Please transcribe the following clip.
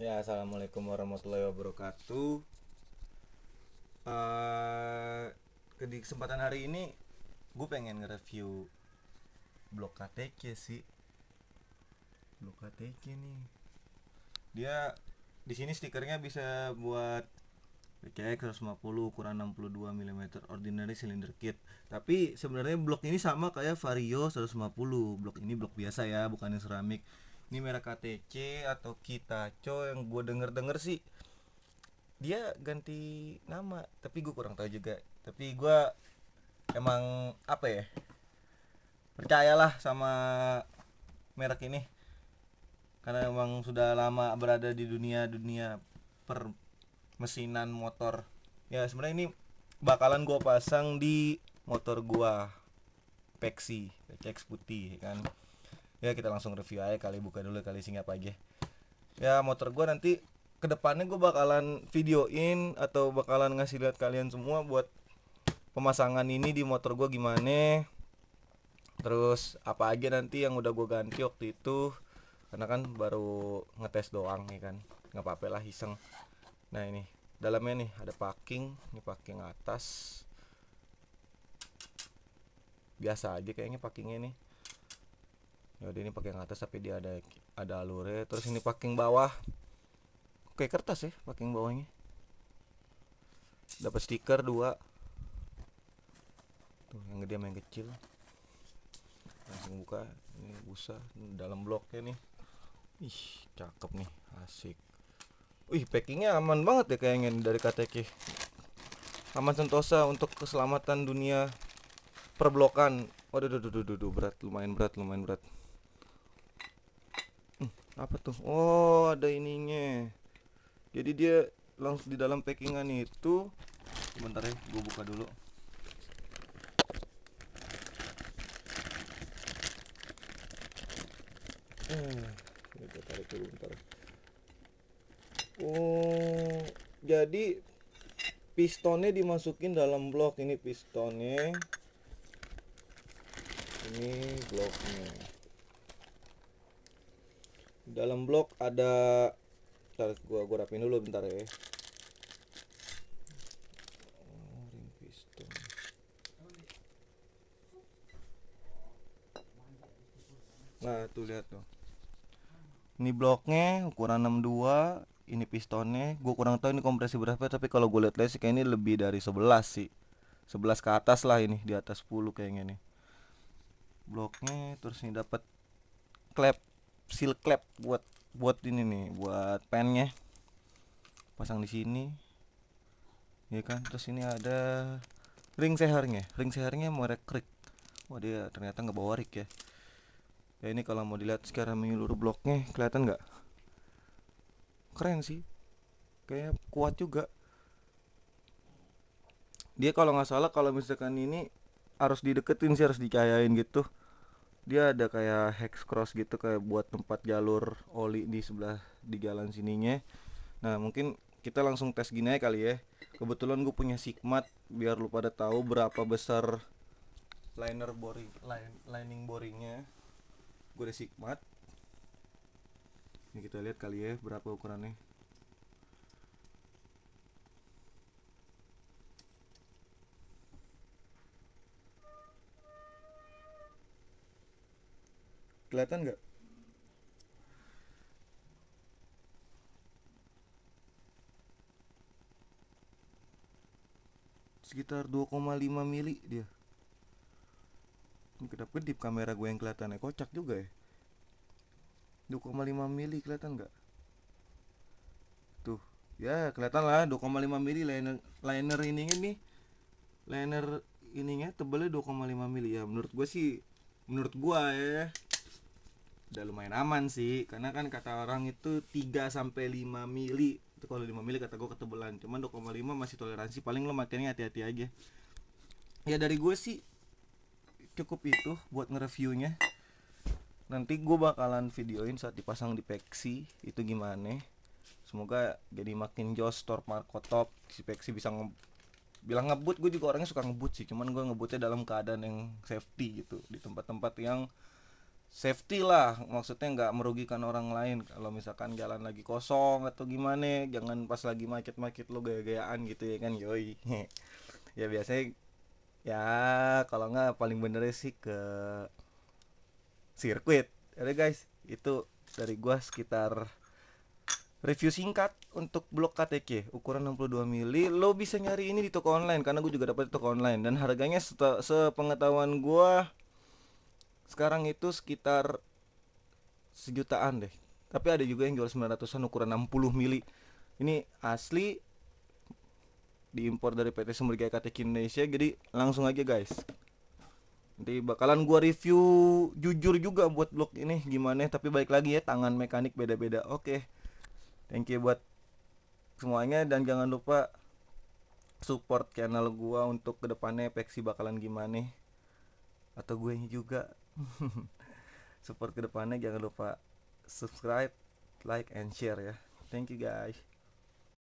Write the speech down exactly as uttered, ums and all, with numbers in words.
Ya, assalamualaikum warahmatullahi wabarakatuh. Uh, di kesempatan hari ini gue pengen nge-review blok K T C sih. Blok K T C nih. Dia di sini stikernya bisa buat P C X seratus lima puluh ukuran enam puluh dua milimeter ordinary cylinder kit. Tapi sebenarnya blok ini sama kayak Vario seratus lima puluh. Blok ini blok biasa ya, bukan yang seramik. Ini merek K T C atau Kitaco yang gue denger-denger sih dia ganti nama, tapi gue kurang tahu juga. Tapi gue emang apa ya, percayalah sama merek ini karena emang sudah lama berada di dunia-dunia permesinan motor. Ya sebenarnya ini bakalan gue pasang di motor gue Peksi, P C X putih kan. Ya kita langsung review aja kali, buka dulu kali singap aja. Ya motor gue nanti kedepannya gue bakalan videoin atau bakalan ngasih lihat kalian semua buat pemasangan ini di motor gue gimana. Terus apa aja nanti yang udah gue ganti waktu itu, karena kan baru ngetes doang ya kan, nggak apa-apa lah iseng. Nah ini dalamnya nih ada packing, ini packing atas biasa aja kayaknya packingnya nih. Ya udah ini pakai yang atas tapi dia ada ada alurnya. Terus ini packing bawah kayak kertas ya, packing bawahnya dapat stiker dua tuh, yang gede sama yang kecil. Langsung buka ini busa dalam bloknya nih. Ih cakep nih, asik. Wih packingnya aman banget ya kayaknya dari K T C. Aman sentosa untuk keselamatan dunia perblokan. Waduh duh duh duh berat, lumayan berat lumayan berat. Apa tuh? Oh ada ininya. Jadi dia langsung di dalam packingan itu. Sebentar ya, gue buka dulu. Eh, gue tarik dulu bentar. Oh, jadi pistonnya dimasukin dalam blok. Ini pistonnya. Ini bloknya. Dalam blok ada, bentar gua gua rapiin dulu bentar ya. Oh, ring piston. Nah, tuh lihat tuh. Ini bloknya ukuran enam puluh dua, ini pistonnya. Gua kurang tahu ini kompresi berapa, tapi kalau gua lihat-lihat sih kayak ini lebih dari sebelas sih. sebelas ke atas lah ini, di atas sepuluh kayaknya nih. Bloknya terus ini dapat klep, seal klep buat buat ini nih, buat pennya pasang di sini ya kan. Terus ini ada ring sehernya, ring sehernya merek Rig. Wah dia ternyata nggak bawa rig ya. Ya ini kalau mau dilihat secara menyeluruh bloknya kelihatan nggak, keren sih, kayak kuat juga dia kalau nggak salah. Kalau misalkan ini harus dideketin sih, harus dicayain gitu. Dia ada kayak hex cross gitu, kayak buat tempat jalur oli di sebelah di jalan sininya. Nah mungkin kita langsung tes gini aja kali ya. Kebetulan gue punya Sigmat, biar lu pada tahu berapa besar liner boring, line, lining boringnya. Gue ada Sigmat. Ini kita lihat kali ya berapa ukurannya. Kelihatan nggak? Sekitar dua koma lima mili dia. Ini kedap-kedip kamera gue yang kelihatannya, kocak juga ya. dua koma lima mili kelihatan nggak? Tuh, ya kelihatan lah dua koma lima mili liner liner ininya nih. Liner ininya tebelnya dua koma lima mili ya. Menurut gue sih, menurut gue ya udah lumayan aman sih, karena kan kata orang itu tiga sampai lima mili. Itu kalau lima mili kata gue ketebelan, cuman dua koma lima masih toleransi. Paling lo makanya hati-hati aja. Ya dari gue sih cukup itu buat nge-reviewnya. Nanti gue bakalan videoin saat dipasang di Peksi itu gimana. Semoga jadi makin jos Torp Marco Top. Si Peksi bisa nge bilang ngebut, gue juga orangnya suka ngebut sih, cuman gue ngebutnya dalam keadaan yang safety gitu, di tempat-tempat yang safety lah, maksudnya nggak merugikan orang lain. Kalau misalkan jalan lagi kosong atau gimana, jangan pas lagi macet-macet lo gaya-gayaan gitu ya kan, yoi. Ya biasanya ya kalau nggak paling bener sih ke sirkuit. Oke guys, itu dari gua sekitar review singkat untuk blok K T C ukuran enam puluh dua mili. Lo bisa nyari ini di toko online, karena gue juga dapat di toko online, dan harganya sepengetahuan gue sekarang itu sekitar sejutaan deh. Tapi ada juga yang jual sembilan ratusan ukuran enam puluh mili. Ini asli diimpor dari P T Sumber Daya K T C Indonesia. Jadi langsung aja guys, nanti bakalan gua review jujur juga buat blok ini gimana. Tapi balik lagi ya, tangan mekanik beda-beda. Oke, thank you buat semuanya, dan jangan lupa support channel gua untuk kedepannya Peksi bakalan gimana, atau gue juga. Support kedepannya jangan lupa subscribe, like, and share ya. Thank you guys.